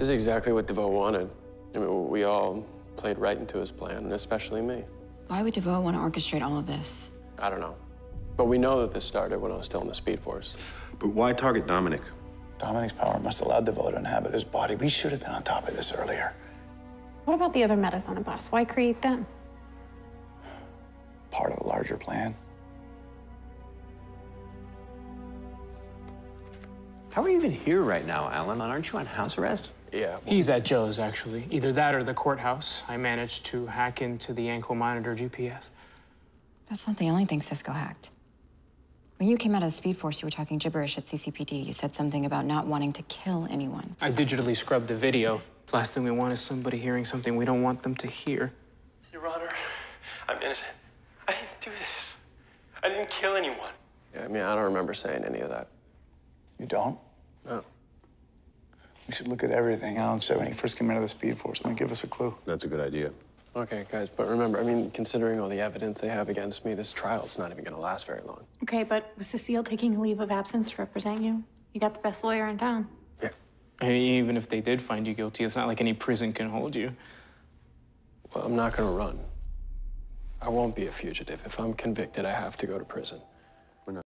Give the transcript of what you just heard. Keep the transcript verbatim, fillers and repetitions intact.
This is exactly what DeVoe wanted. I mean, we all played right into his plan, and especially me. Why would DeVoe want to orchestrate all of this? I don't know. But we know that this started when I was still in the Speed Force. But why target Dominic? Dominic's power must allow DeVoe to inhabit his body. We should have been on top of this earlier. What about the other Metas on the bus? Why create them? Part of a larger plan. How are you even here right now, Allen? Aren't you on house arrest? Yeah. Well, he's at Joe's, actually. Either that or the courthouse. I managed to hack into the ankle monitor G P S. That's not the only thing Cisco hacked. When you came out of the Speed Force, you were talking gibberish at C C P D. You said something about not wanting to kill anyone. I digitally scrubbed the video. Last thing we want is somebody hearing something we don't want them to hear. Your Honor, I'm innocent. I didn't do this. I didn't kill anyone. Yeah, I mean, I don't remember saying any of that. You don't? No. We should look at everything Allen said when he first came out of the Speed Force. Might give us a clue. That's a good idea. Okay, guys, but remember, I mean, considering all the evidence they have against me, this trial's not even gonna last very long. Okay, but was Cecile taking a leave of absence to represent you? You got the best lawyer in town. Yeah. I mean, even if they did find you guilty, it's not like any prison can hold you. Well, I'm not gonna run. I won't be a fugitive. If I'm convicted, I have to go to prison.